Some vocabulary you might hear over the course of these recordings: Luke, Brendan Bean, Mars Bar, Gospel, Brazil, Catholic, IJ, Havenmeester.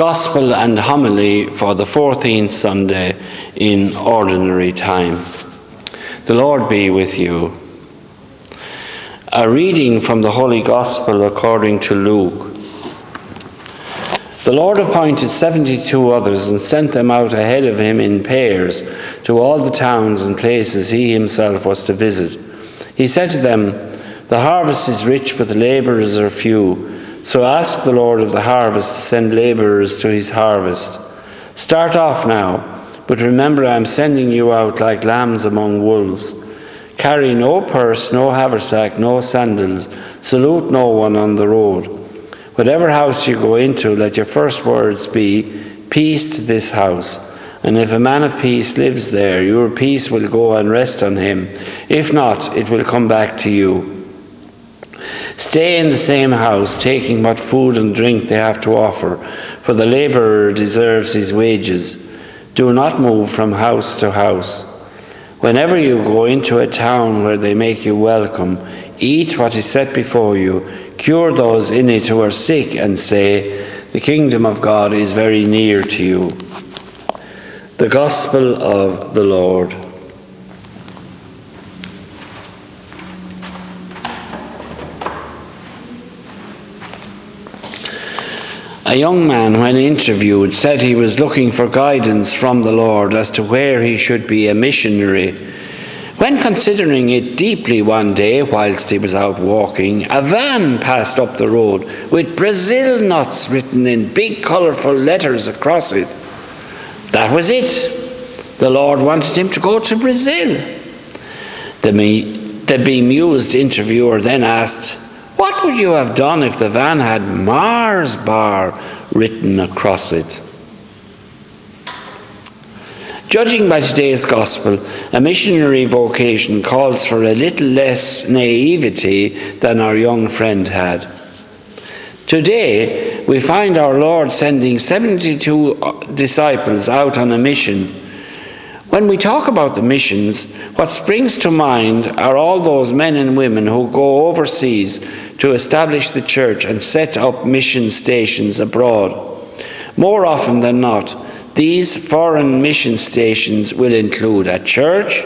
Gospel and Homily for the 14th Sunday in Ordinary Time. The Lord be with you. A reading from the Holy Gospel according to Luke. The Lord appointed 72 others and sent them out ahead of him in pairs to all the towns and places he himself was to visit. He said to them, "The harvest is rich, but the laborers are few. So ask the Lord of the harvest to send laborers to his harvest. Start off now, but remember I am sending you out like lambs among wolves. Carry no purse, no haversack, no sandals. Salute no one on the road. Whatever house you go into, let your first words be, 'Peace to this house.' And if a man of peace lives there, your peace will go and rest on him. If not, it will come back to you. Stay in the same house, taking what food and drink they have to offer, for the laborer deserves his wages. Do not move from house to house. Whenever you go into a town where they make you welcome, eat what is set before you. Cure those in it who are sick and say, 'The kingdom of God is very near to you.'" The Gospel of the Lord. A young man, when interviewed, said he was looking for guidance from the Lord as to where he should be a missionary. When considering it deeply one day, whilst he was out walking, a van passed up the road with Brazil nuts written in big colourful letters across it. That was it. The Lord wanted him to go to Brazil. The bemused interviewer then asked, "What would you have done if the van had Mars Bar written across it?" Judging by today's Gospel, a missionary vocation calls for a little less naivety than our young friend had. Today, we find our Lord sending 72 disciples out on a mission. When we talk about the missions, what springs to mind are all those men and women who go overseas to establish the church and set up mission stations abroad. More often than not, these foreign mission stations will include a church,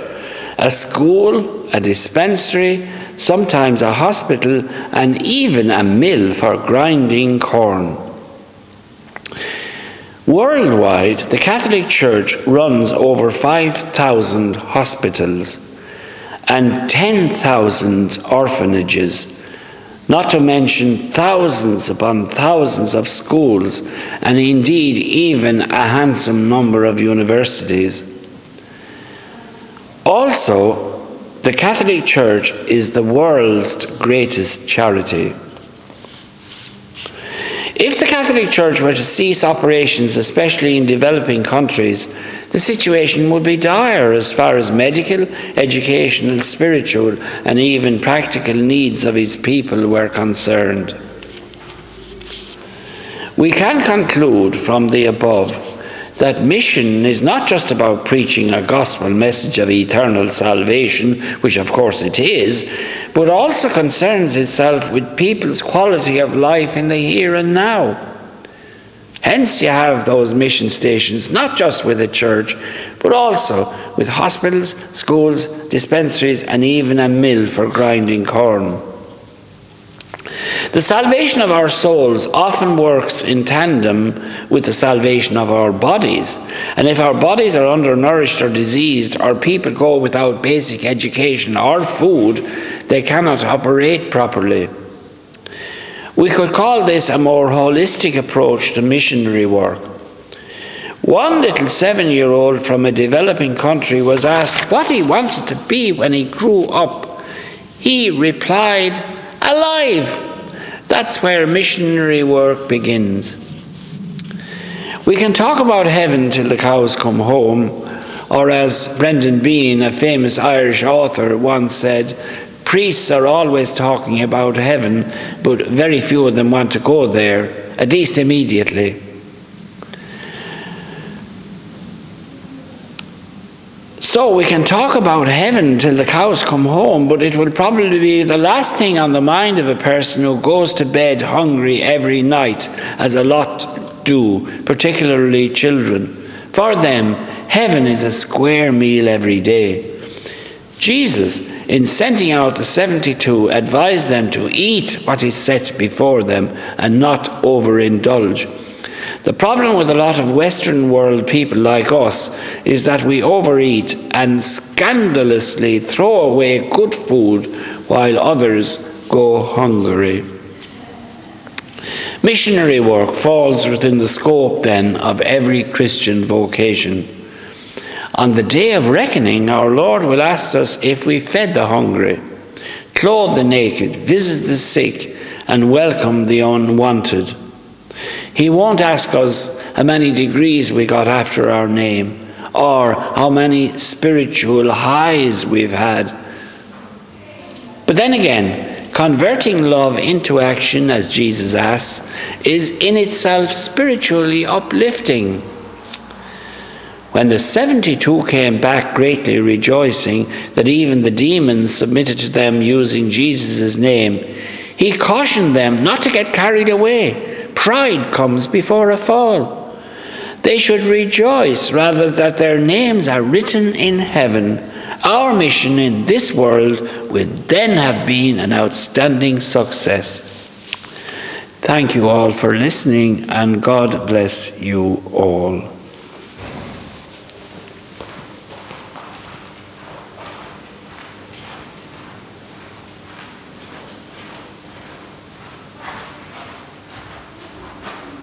a school, a dispensary, sometimes a hospital, and even a mill for grinding corn. Worldwide, the Catholic Church runs over 5,000 hospitals and 10,000 orphanages, not to mention thousands upon thousands of schools, and indeed even a handsome number of universities. Also, the Catholic Church is the world's greatest charity. If the Catholic Church were to cease operations, especially in developing countries, the situation would be dire as far as medical, educational, spiritual, and even practical needs of its people were concerned. We can conclude from the above that mission is not just about preaching a gospel message of eternal salvation, which of course it is, but also concerns itself with people's quality of life in the here and now. Hence you have those mission stations, not just with a church, but also with hospitals, schools, dispensaries, and even a mill for grinding corn. The salvation of our souls often works in tandem with the salvation of our bodies, and if our bodies are undernourished or diseased, or people go without basic education or food, they cannot operate properly. We could call this a more holistic approach to missionary work. One little 7-year-old from a developing country was asked what he wanted to be when he grew up. He replied, "Alive!" That's where missionary work begins. We can talk about heaven till the cows come home, or as Brendan Bean, a famous Irish author, once said, "Priests are always talking about heaven, but very few of them want to go there, at least immediately." So we can talk about heaven till the cows come home, but it will probably be the last thing on the mind of a person who goes to bed hungry every night, as a lot do, particularly children. For them, heaven is a square meal every day. Jesus, in sending out the 72, advised them to eat what is set before them and not overindulge. The problem with a lot of Western world people like us is that we overeat and scandalously throw away good food while others go hungry. Missionary work falls within the scope, then, of every Christian vocation. On the day of reckoning, our Lord will ask us if we fed the hungry, clothed the naked, visited the sick, and welcomed the unwanted. He won't ask us how many degrees we got after our name, or how many spiritual highs we've had. But then again, converting love into action, as Jesus asks, is in itself spiritually uplifting. When the 72 came back greatly rejoicing that even the demons submitted to them using Jesus' name, he cautioned them not to get carried away. Pride comes before a fall. They should rejoice rather that their names are written in heaven. Our mission in this world would then have been an outstanding success. Thank you all for listening, and God bless you all.